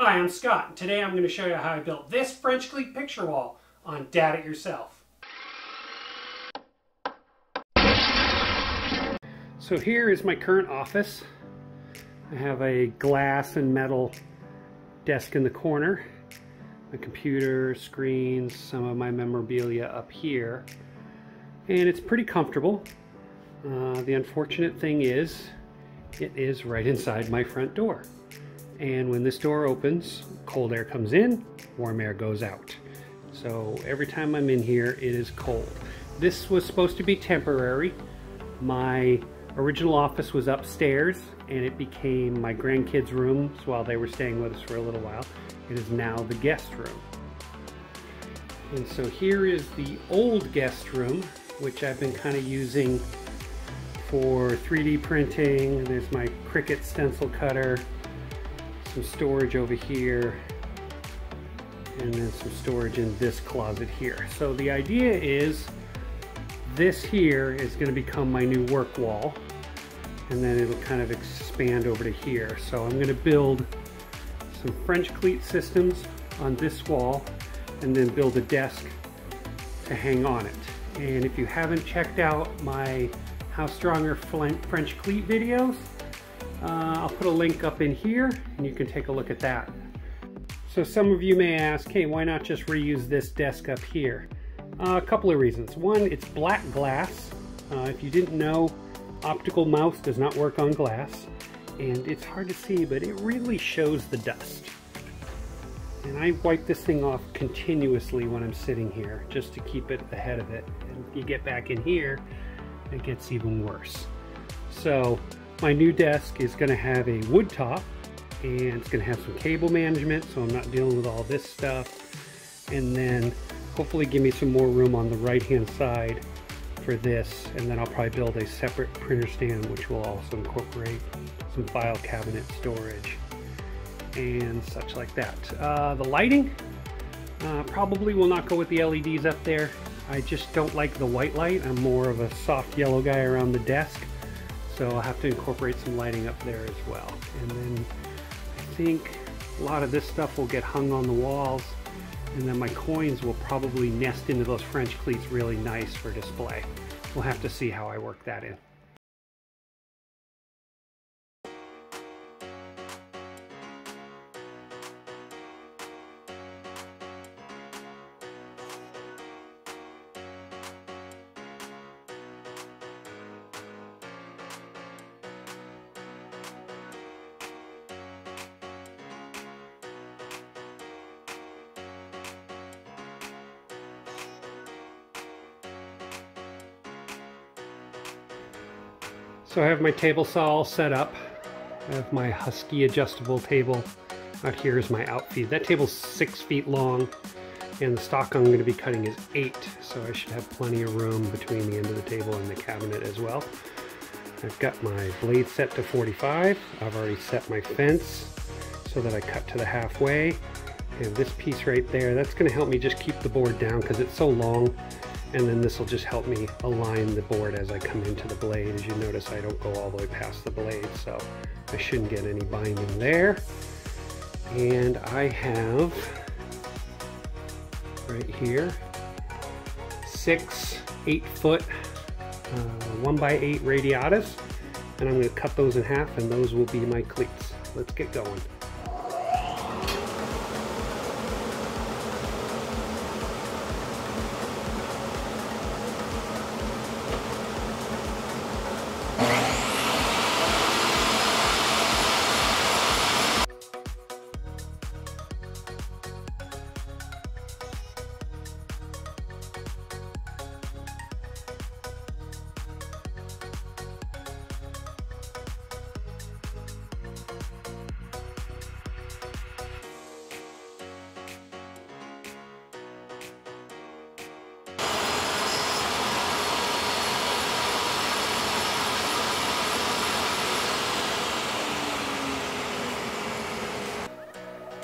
Hi, I'm Scott, and today I'm going to show you how I built this French cleat picture wall on Dad It Yourself. So here is my current office. I have a glass and metal desk in the corner, my computer, screens, some of my memorabilia up here, and it's pretty comfortable. The unfortunate thing is, it is right inside my front door. And when this door opens, cold air comes in, warm air goes out. So every time I'm in here, it is cold. This was supposed to be temporary. My original office was upstairs and it became my grandkids' rooms while they were staying with us for a little while. It is now the guest room. And so here is the old guest room, which I've been kind of using for 3D printing. There's my Cricut stencil cutter. Some storage over here, and then some storage in this closet here. So the idea is this here is going to become my new work wall, and then it'll kind of expand over to here. So I'm going to build some French cleat systems on this wall and then build a desk to hang on it. And if you haven't checked out my How Stronger French Cleat videos, I'll put a link up in here and you can take a look at that. So some of you may ask, hey, why not just reuse this desk up here? A couple of reasons. One, it's black glass. If you didn't know, optical mouse does not work on glass, and it's hard to see, but it really shows the dust. And I wipe this thing off continuously when I'm sitting here just to keep it ahead of it. And if you get back in here, it gets even worse. So my new desk is going to have a wood top, and it's going to have some cable management, so I'm not dealing with all this stuff. And then hopefully give me some more room on the right hand side for this, and then I'll probably build a separate printer stand which will also incorporate some file cabinet storage and such like that. The lighting probably will not go with the LEDs up there. I just don't like the white light. I'm more of a soft yellow guy around the desk. So I'll have to incorporate some lighting up there as well. And then I think a lot of this stuff will get hung on the walls, and then my coins will probably nest into those French cleats really nice for display. We'll have to see how I work that in. So I have my table saw all set up. I have my Husky adjustable table. Out here is my outfeed. That table's 6 feet long, and the stock I'm going to be cutting is 8, so I should have plenty of room between the end of the table and the cabinet as well. I've got my blade set to 45. I've already set my fence so that I cut to the halfway. And this piece right there, that's going to help me just keep the board down because it's so long. And then this will just help me align the board as I come into the blade. As you notice, I don't go all the way past the blade, so I shouldn't get any binding there. And I have, right here, 6 8-foot 1x8 radiatas, and I'm going to cut those in half, and those will be my cleats. Let's get going.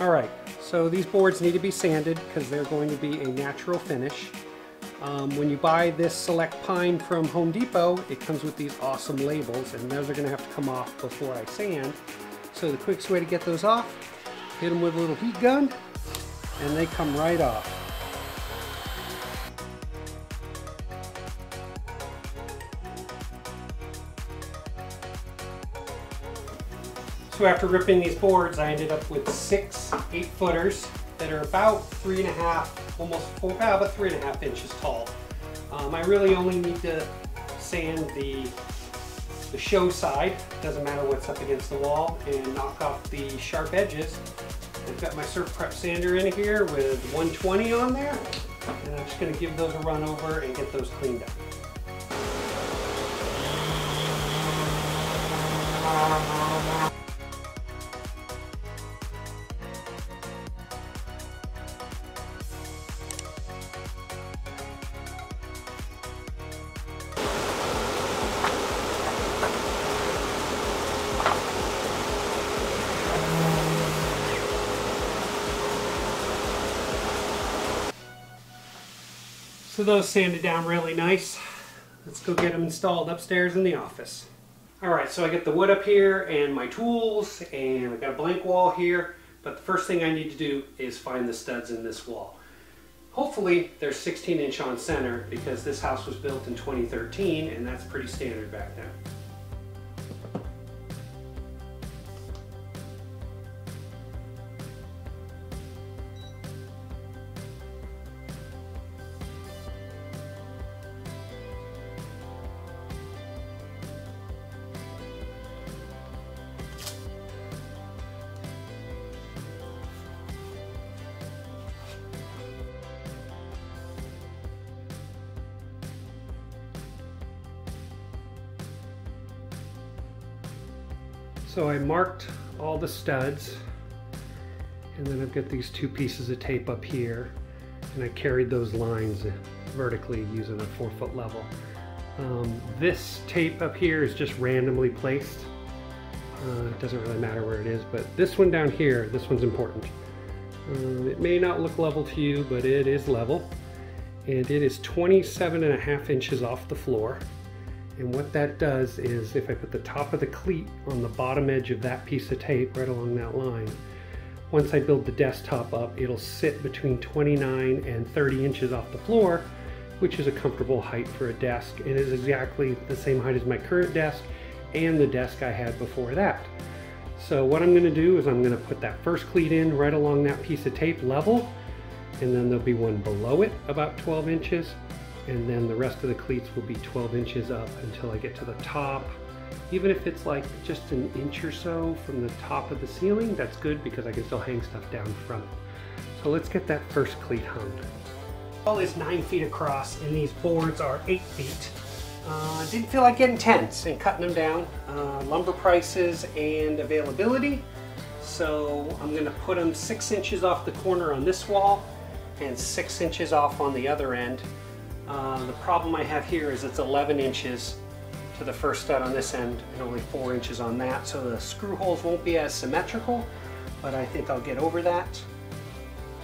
Alright, so these boards need to be sanded because they're going to be a natural finish. When you buy this select pine from Home Depot, it comes with these awesome labels, and those are going to have to come off before I sand. So the quickest way to get those off hit them with a little heat gun, and they come right off. So after ripping these boards, I ended up with 6 8-footers that are about 3 1/2, almost 4, about 3 1/2 inches tall. I really only need to sand the show side, doesn't matter what's up against the wall, and knock off the sharp edges. I've got my SurfPrep sander in here with 120 on there, and I'm just going to give those a run over and get those cleaned up. So those sanded down really nice. Let's go get them installed upstairs in the office. Alright, so I got the wood up here and my tools, and I got a blank wall here, but the first thing I need to do is find the studs in this wall. Hopefully they're 16-inch on center, because this house was built in 2013 and that's pretty standard back then. So I marked all the studs, and then I've got these 2 pieces of tape up here, and I carried those lines vertically using a 4-foot level. This tape up here is just randomly placed. It doesn't really matter where it is, but this one down here, this one's important. It may not look level to you, but it is level, and it is 27 1/2 inches off the floor. And what that does is, if I put the top of the cleat on the bottom edge of that piece of tape right along that line, once I build the desktop up, it'll sit between 29 and 30 inches off the floor, which is a comfortable height for a desk. It is exactly the same height as my current desk and the desk I had before that. So what I'm going to do is I'm going to put that first cleat in right along that piece of tape level, and then there'll be one below it about 12 inches. And then the rest of the cleats will be 12 inches up until I get to the top. Even if it's like just an inch or so from the top of the ceiling, that's good because I can still hang stuff down from it. So let's get that first cleat hung. The wall is 9 feet across and these boards are 8 feet. I didn't feel like getting tents and cutting them down. Lumber prices and availability. So I'm going to put them 6 inches off the corner on this wall and 6 inches off on the other end. The problem I have here is it's 11 inches to the first stud on this end and only 4 inches on that, so the screw holes won't be as symmetrical, but I think I'll get over that.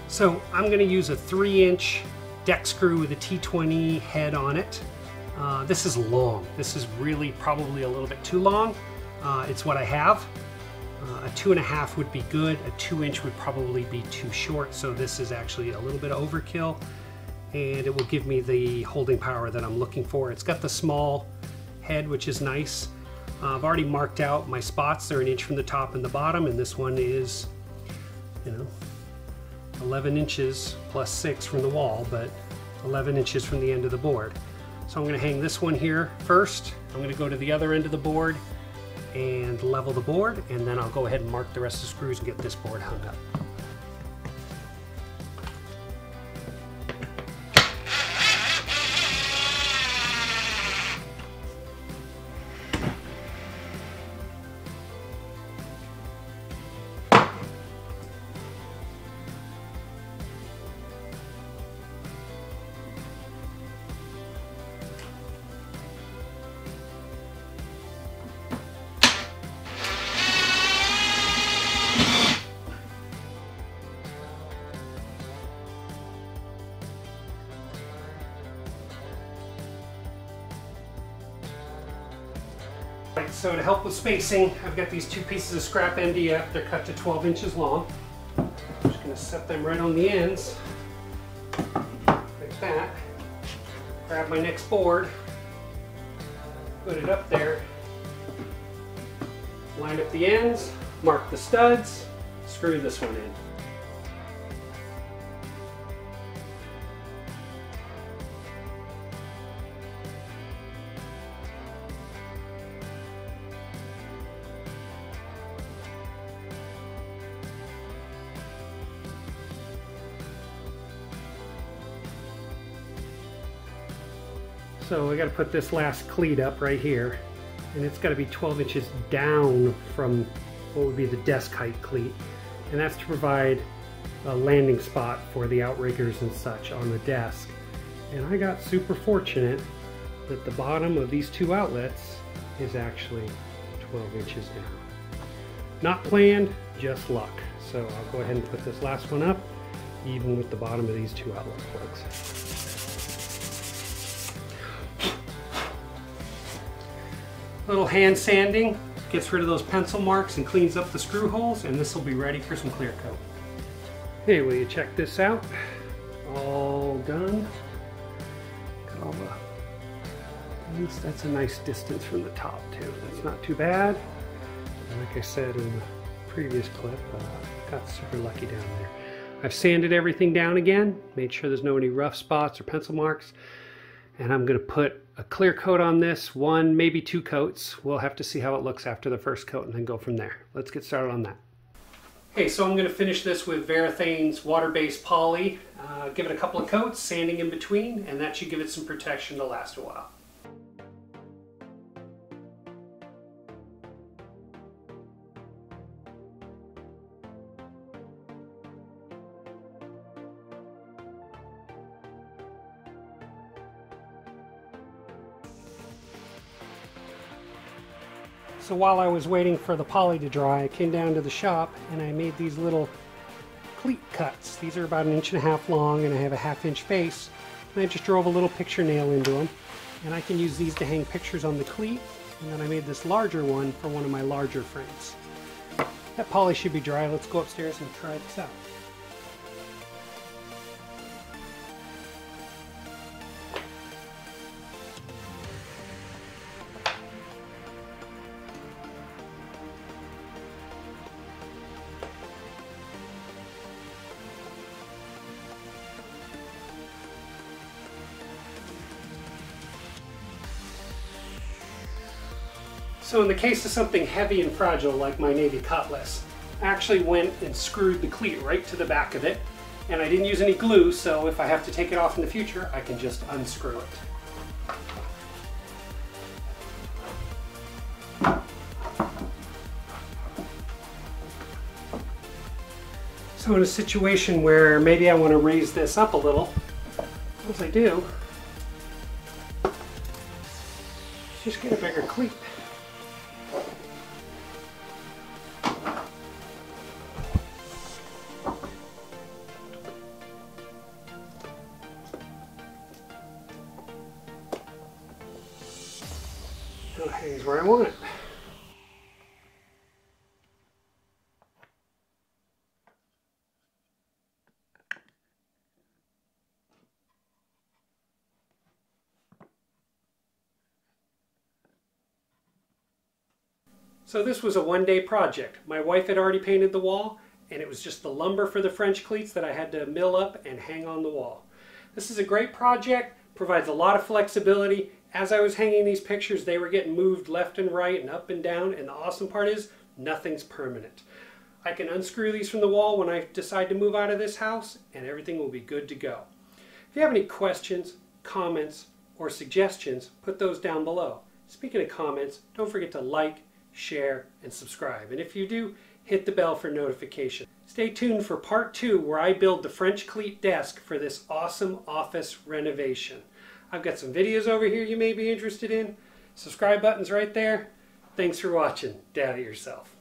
So I'm going to use a 3-inch deck screw with a T20 head on it. This is long. This is really probably a little bit too long. It's what I have. A 2 1/2 would be good. A 2-inch would probably be too short, so this is actually a little bit of overkill. And it will give me the holding power that I'm looking for. It's got the small head, which is nice. I've already marked out my spots. They're 1 inch from the top and the bottom, and this one is, 11 inches plus 6 from the wall, but 11 inches from the end of the board. So I'm going to hang this one here first. I'm going to go to the other end of the board and level the board, and then I'll go ahead and mark the rest of the screws and get this board hung up. So to help with spacing, I've got these 2 pieces of scrap MDF. They're cut to 12 inches long. going to set them right on the ends, like that. Grab my next board, put it up there, line up the ends, mark the studs, screw this one in. So I got to put this last cleat up right here, and it's got to be 12 inches down from what would be the desk height cleat, and that's to provide a landing spot for the outriggers and such on the desk. And I got super fortunate that the bottom of these two outlets is actually 12 inches down. Not planned, just luck. So I'll go ahead and put this last one up, even with the bottom of these two outlet plugs. Little hand sanding gets rid of those pencil marks and cleans up the screw holes, and this will be ready for some clear coat. Hey, will you check this out? All done. Got all the things. That's a nice distance from the top too. That's not too bad. And like I said in the previous clip, got super lucky down there. I've sanded everything down again, made sure there's no any rough spots or pencil marks, and I'm going to put a clear coat on this, one, maybe two coats. We'll have to see how it looks after the first coat and then go from there. Let's get started on that. Okay, so I'm going to finish this with Verithane's water-based poly. Give it a couple of coats, sanding in between, and that should give it some protection to last a while. So while I was waiting for the poly to dry, I came down to the shop and I made these little cleat cuts. These are about 1.5 inches long, and I have a 1/2 inch base. And I just drove a little picture nail into them. And I can use these to hang pictures on the cleat. And then I made this larger one for one of my larger friends. That poly should be dry. Let's go upstairs and try this out. So in the case of something heavy and fragile like my Navy Cutlass, I actually went and screwed the cleat right to the back of it, and I didn't use any glue, so if I have to take it off in the future, I can just unscrew it. So in a situation where maybe I want to raise this up a little, as I do, just get a bigger cleat. Here's where I want it. So this was a one-day project. My wife had already painted the wall, and it was just the lumber for the French cleats that I had to mill up and hang on the wall. This is a great project, provides a lot of flexibility. As I was hanging these pictures, they were getting moved left and right and up and down, and the awesome part is nothing's permanent. I can unscrew these from the wall when I decide to move out of this house, and everything will be good to go. If you have any questions, comments, or suggestions, put those down below. Speaking of comments, don't forget to like, share, and subscribe. And if you do, hit the bell for notification. Stay tuned for part 2, where I build the French cleat desk for this awesome office renovation. I've got some videos over here you may be interested in. Subscribe button's right there. Thanks for watching. Dad It Yourself.